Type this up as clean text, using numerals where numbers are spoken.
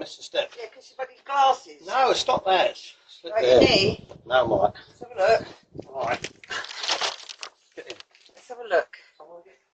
missed a step. Yeah, because you've got your glasses. No, it's not that. Right, your knee. No, Mike. Let's have a look. All right.